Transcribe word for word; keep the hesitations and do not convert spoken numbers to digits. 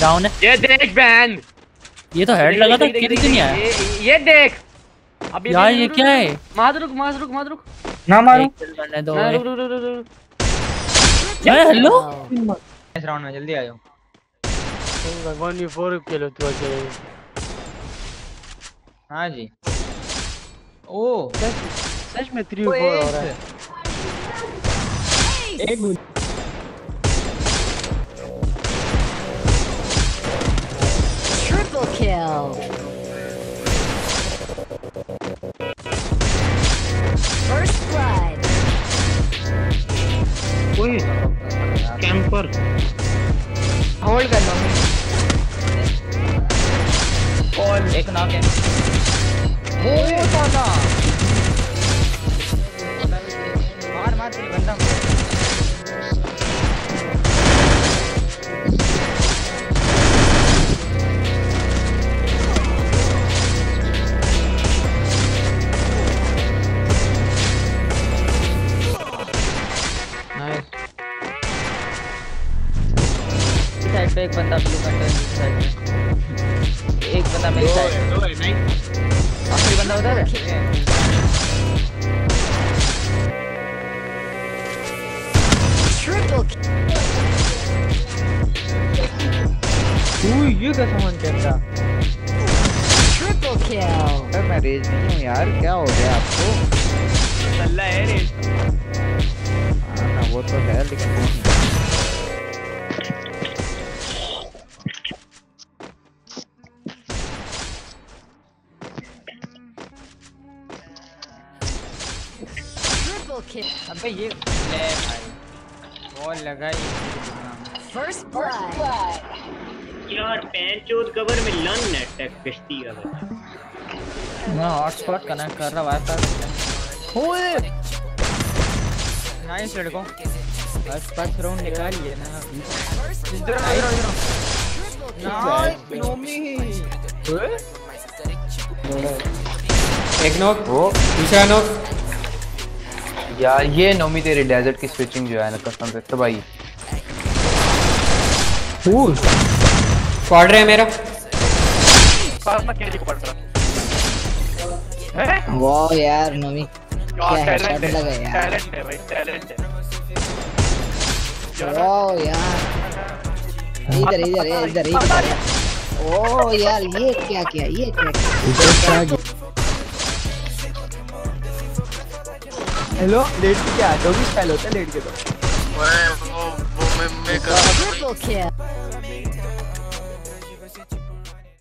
Down है। ये देख बैन, ये तो हेड लगा था, किल नहीं आया। ये देख अब यार ये क्या है। मार रुक मार रुक मार रुक ना मारो, करने दो। रुक रुक रुक अरे हेलो इस राउंड में जल्दी आ जाओ। भगवान ये फोर खेलो तू चले। हां जी ओ सच में थ्री फोर हो रहा है। एक ट्रिपल किल first blood। ओए कैंपर होल्ड कर लो। और एक नॉक है। ओए साला मार मार तेरी बंदा। एक बंदा ब्लू कंटेनर साइड में, एक बंदा मेरी साइड में, दो है नहीं आखिरी बंदा उधर है। ओए ये कैसा मन करता ट्रिपल किल। अरे मैं रेज नहीं हूं यार, क्या हो गया आपको? सल्ला है रेज। हां ना वो तो है लेकिन अबे ये ले भाई बॉल लगाई फर्स्ट ब्लड। यार पैंचोद कवर में लन अटैक कश्ती का बता। मैं हॉटस्पॉट कनेक्ट कर रहा वाईफाई। ओए नाइस लड़को, बस पांच राउंड निकाल लिए ना। इधर आ इधर नाइस नोमी। ओए एक नॉक वो दूसरा नॉक। यार ये नोमी तेरी डेजर्ट की स्विचिंग जो है ना कसम से तो भाई फूल क्वाड्र है मेरा। पापा कैसे क्वाड्र है? वाह यार नोमी क्या टैलेंट लगा यार, टैलेंट है भाई, टैलेंट है। वाह यार इधर इधर इधर इधर। ओह यार ये क्या किया, ये क्या किया। हेलो लेट क्या है, दो भी स्टाइल होता है लेट के। तो वो वो मैं मैं कर